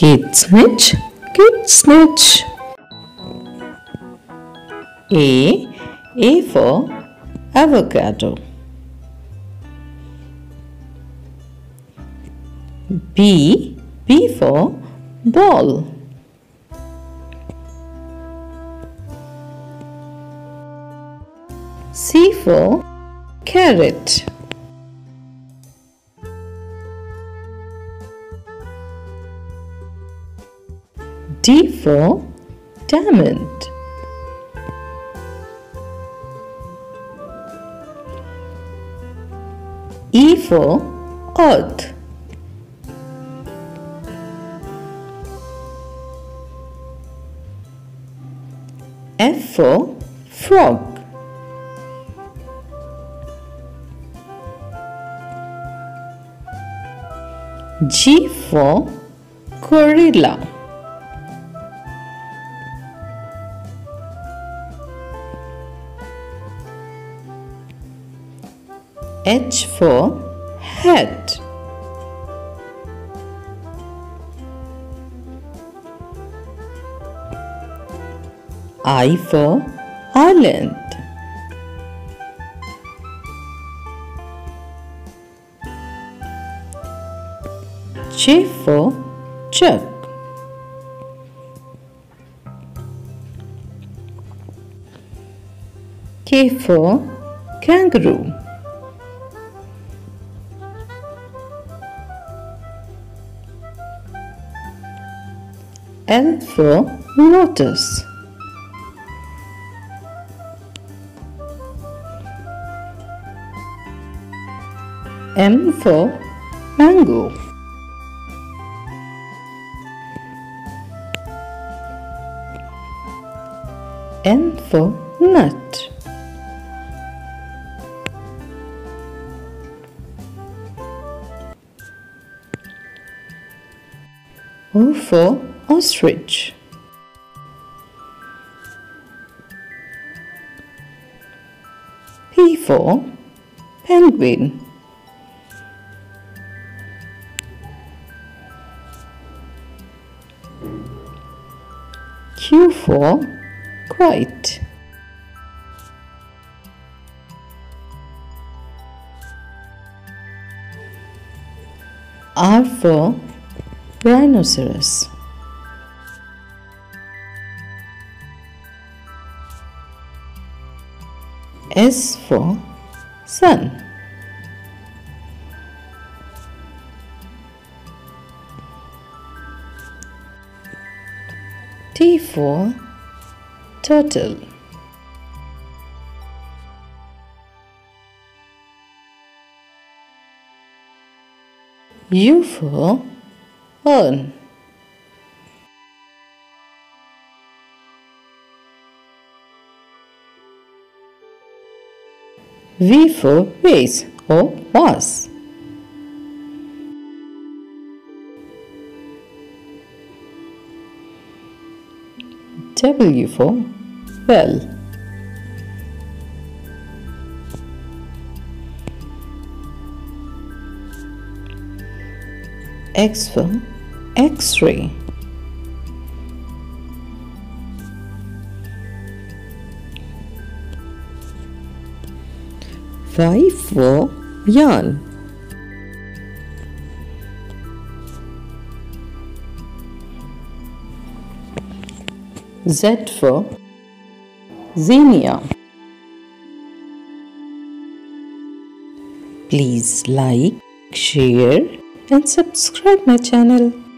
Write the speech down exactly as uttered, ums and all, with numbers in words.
KidsNiche, KidsNiche. A, A for avocado. B, B for ball. C for carrot. D for diamond. E for earth. F for frog. G for gorilla. H for hat. I for island. J for jug. K for kangaroo. L for lotus. M for mango. N for nut. O for ostrich. P for penguin. Q for quite. R for rhinoceros. S for sun. T for turtle. U for urn. V for vase or vase. W for well. X for X-ray. Y for yarn. Z for zinnia. Please like, share and subscribe my channel.